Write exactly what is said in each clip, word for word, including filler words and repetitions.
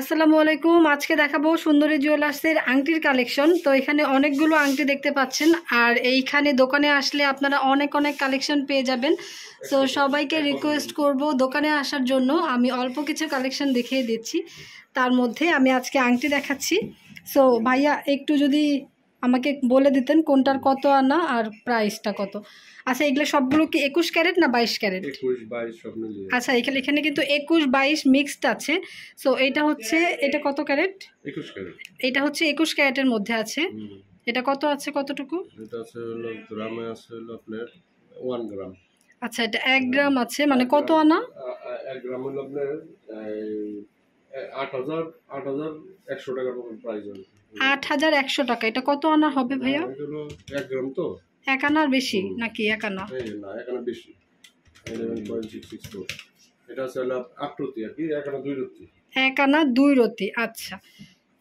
আসসালামু আলাইকুম। আজকে দেখাবো সুন্দরী জুয়েলার্সের আংটির কালেকশন। তো এখানে অনেকগুলো আংটি দেখতে পাচ্ছেন, আর এইখানে দোকানে আসলে আপনারা অনেক অনেক কালেকশন পেয়ে যাবেন। তো সবাইকে রিকোয়েস্ট করব দোকানে আসার জন্য। আমি অল্প কিছু কালেকশন দেখিয়ে দিচ্ছি, তার মধ্যে আমি আজকে আংটি দেখাচ্ছি। সো ভাইয়া একটু যদি আমাকে বলে দিতেন কোনটার কত আনা আর প্রাইসটা কত। আচ্ছা, এগুলো সবগুলো কি একুশ ক্যারেট না বাইশ ক্যারেট? আচ্ছা, এখানে এখানে কিন্তু একুশ বাইশ মিক্সড আছে। সো এটা হচ্ছে, এটা কত ক্যারেট? একুশ ক্যারেট। এটা হচ্ছে একুশ ক্যারেটের মধ্যে আছে। এটা কত আছে, কতটুকু? এটা আছে গ্রামে আছে আপনার এক গ্রাম। আচ্ছা, এটা এক গ্রাম আছে, মানে কত আনা? এক গ্রাম হলো আপনার আট হাজার একশো টাকা প্রাইস। আট হাজার একশো টাকা। এটা কত আনা হবে ভাইয়া? এক গ্রাম তো এক আনার বেশি নাকি? এক আনা না, এক আনা বেশি। এগারো পয়েন্ট ছয় ছয় চার। এটা হলো আট রতি আর কি, এক আনা দুই রতি। এক আনা দুই রতি। আচ্ছা,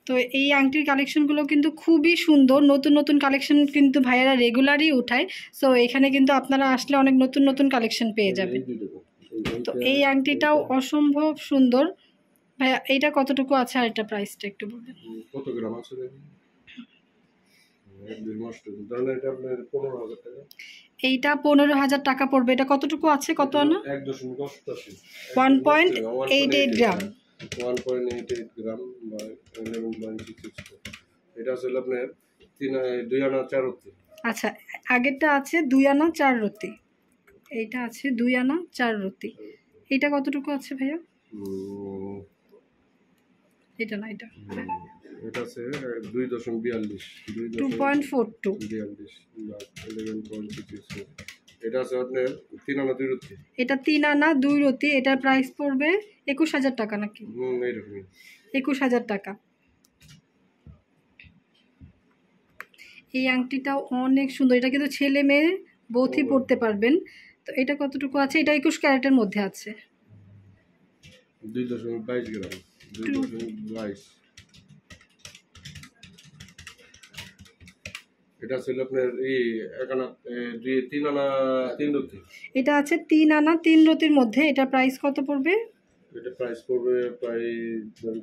তো এই আংটির কালেকশনগুলো কিন্তু খুবই সুন্দর। নতুন নতুন কালেকশন কিন্তু ভাইয়ারা রেগুলারই উঠায়। সো এখানে কিন্তু আপনারা আসলে অনেক নতুন নতুন কালেকশন পেয়ে যাবেন। তো এই আংটিটাও অসম্ভব সুন্দর। ভাইয়া এইটা কতটুকু আছে আর এটা প্রাইসটা একটু বলবেন? কত গ্রাম আছে দেখি? এইটা পনেরো হাজার টাকা পড়বে। এটা কতটুকু আছে, কত আনা? এক দশমিক আট আট গ্রাম। এক দশমিক আট আট গ্রাম বা এগারো পয়েন্ট ছয় ছয়। এটা আসলে আপনার দুই আনা চার রতি। আচ্ছা, আগেরটা আছে দুই আনা চার রতি, এইটা আছে দুই আনা চার রতি। এটা কতটুকু আছে ভাইয়া? এটা না, এটা এটা আছে দুই দশমিক চার দুই। দুই পয়েন্ট চার দুই চার। এটা আছে আপনার তিন আনা দুই রতি। এটা তিন আনা দুই রতি। এটার প্রাইস পড়বে একুশ হাজার টাকা নাকি? হুম, এরকমই একুশ হাজার টাকা। এই আংটিটাও অনেক সুন্দর। এটা কিন্তু ছেলে মেয়ে বোথই পড়তে পারবেন। তো এটা কতটুকু আছে? এটা একুশ ক্যারেটের মধ্যে আছে। দুই দশমিক বাইশ গ্রাম। এটা ছিল আপনার এই এক আনা দুই তিন আনা তিন রতি। এটা আছে তিন আনা তিন রতির মধ্যে। এটা প্রাইস কত পড়বে? এটা প্রাইস পড়বে প্রায়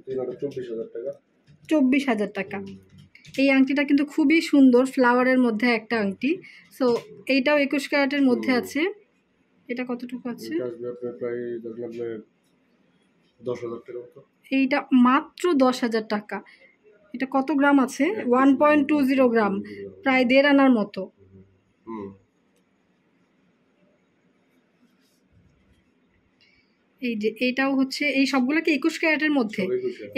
তিন আনা চব্বিশ হাজার টাকা। চব্বিশ হাজার টাকা। এই আংটিটা কিন্তু খুবই সুন্দর, ফ্লাওয়ারের মধ্যে একটা আংটি। সো এইটাও একুশ ক্যারেটের মধ্যে আছে। এটা কতটুকু আছে? প্রায় দশ হাজার টাকা মতো। এইটা মাত্র দশ হাজার টাকা। এটা কত গ্রাম আছে? One point two zero gram, প্রায় দেড় আনার মতো। এই যে এইটাও হচ্ছে, এই সবগুলো কি একুশ ক্যারেটের মধ্যে?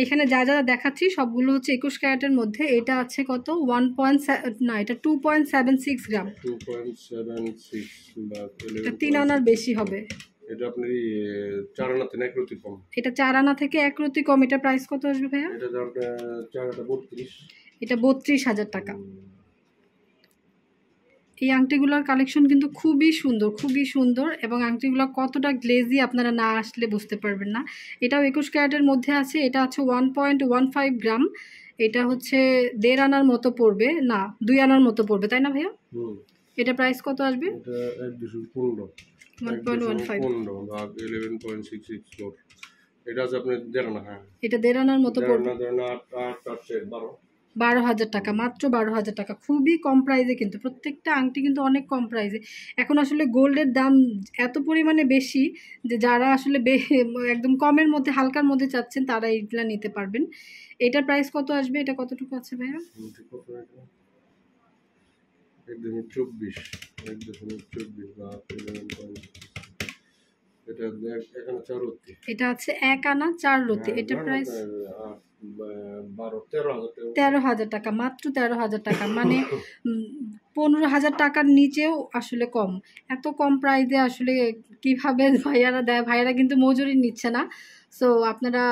এখানে যা যা দেখাচ্ছি সবগুলো হচ্ছে একুশ ক্যারেটের মধ্যে। এটা আছে কত? ওয়ান পয়েন্ট না, এটা two point seven six gram. Two point seven six বা তিন আনার বেশি হবে। এটা আপনার চার আনা থেকে এক রতি কম। এটা চার আনা থেকে এক রতি কম। এটা প্রাইস কত আসবে ভাইয়া? এটা চার আনা বত্রিশ। এটা বত্রিশ হাজার টাকা। এই আংটিগুলোর কালেকশন কিন্তু খুবই সুন্দর, খুবই সুন্দর। এবং আংটিগুলো কতটা গ্লেজি আপনারা না আসলে বুঝতে পারবেন না। এটাও একুশ ক্যারেটের মধ্যে আছে। এটা আছে one point one five gram. এটা হচ্ছে দেড় আনার মতো পড়বে, না দুই আনার মতো পড়বে, তাই না ভাইয়া? এটা প্রাইস কত আসবে? এটা এক দুই শূন্য পনেরো। বারো হাজার টাকা, মাত্র বারো হাজার টাকা। খুবই কম প্রাইজে কিন্তু, প্রত্যেকটা আংটি কিন্তু অনেক কম প্রাইজে। এখন আসলে গোল্ডের দাম এত পরিমাণে বেশি যে যারা আসলে একদম কমের মধ্যে, হালকার মধ্যে চাচ্ছেন তারা এইগুলা নিতে পারবেন। এটার প্রাইস কত আসবে? এটা কতটুকু আছে ভাইয়া? এটা আছে এক আনা চার রতি। এটা প্রাইস তেরো হাজার টাকা, মাত্র তেরো হাজার টাকা। মানে পনেরো হাজার টাকার নিচেও আসলে কম। এত কম প্রাইসে আসলে কিভাবে ভাইয়ারা দেয়? ভাইয়ারা কিন্তু মজুরি নিচ্ছে না। সো আপনারা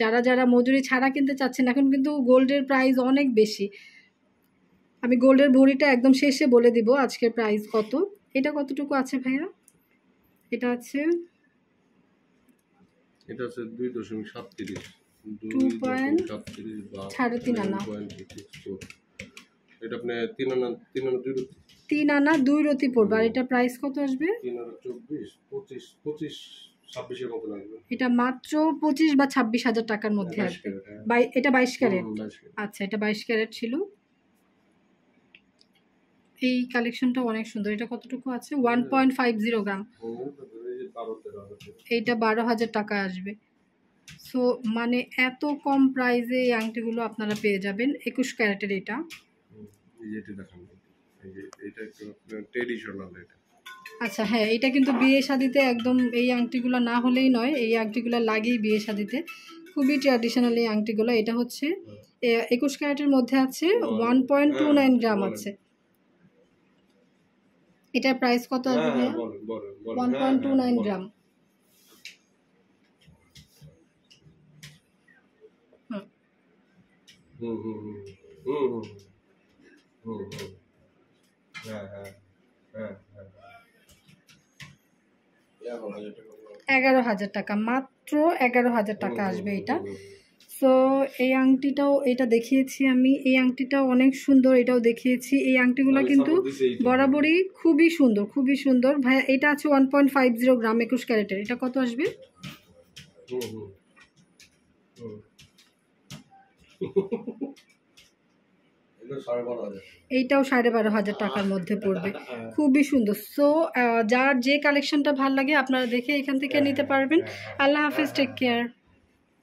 যারা যারা মজুরি ছাড়া কিনতে চাচ্ছেন, এখন কিন্তু গোল্ডের প্রাইস অনেক বেশি। আমি গোল্ডের ভরিটা একদম শেষে বলে দিব আজকের প্রাইস কত। এটা কতটুকু আছে ভাইয়া? এটা আছে, এটা আছে দুই দশমিক সাত তিন। দুই পয়েন্ট সাত তিন আনা। এটা আপনি তিন আনা তিন আনা দুই রতি। তিন আনা দুই রতি পড়বে। আর এটা প্রাইস কত আসবে? তিন আনা চব্বিশ পঁচিশ পঁচিশ এটা মাত্র পঁচিশ বা ছাব্বিশ হাজার টাকার মধ্যে আসবে। এটা বাইশ ক্যারেট, আচ্ছা এটা বাইশ ক্যারেট ছিল। এই কালেকশনটা অনেক সুন্দর। এটা কতটুকু আছে? One point five zero gram. এইটা বারো হাজার টাকা আসবে। সো মানে এত কম প্রাইসে এই আংটিগুলো আপনারা পেয়ে যাবেন। একুশ ক্যারেটের এটা, আচ্ছা হ্যাঁ এটা কিন্তু বিয়ে শাদিতে একদম এই আংটিগুলো না হলেই নয়, এই আংটিগুলো লাগেই বিয়ে শাদিতে, খুবই ট্র্যাডিশনাল এই আংটিগুলো। এটা হচ্ছে একুশ ক্যারেটের মধ্যে আছে, one point two nine gram আছে। এটার প্রাইস কত আসবে? One point two nine gram. হুম হুম হুম হুম হুম হুম হ্যাঁ হ্যাঁ হ্যাঁ হ্যাঁ এগারো হাজার টাকা, মাত্র এগারো হাজার টাকা আসবে এটা। সো এই আংটিটাও এটা দেখিয়েছি আমি, এই আংটিটাও অনেক সুন্দর, এটাও দেখিয়েছি। এই আংটিগুলো কিন্তু বরাবরই খুবই সুন্দর, খুবই সুন্দর ভাইয়া। এটা আছে one point five zero gram একুশ ক্যারেটের। এটা কত আসবে? এইটাও সাড়ে বারো হাজার টাকার মধ্যে পড়বে, খুবই সুন্দর। সো যার যে কালেকশনটা ভাল লাগে আপনারা দেখে এখান থেকে নিতে পারবেন। আল্লাহ হাফেজ, টেক কেয়ার।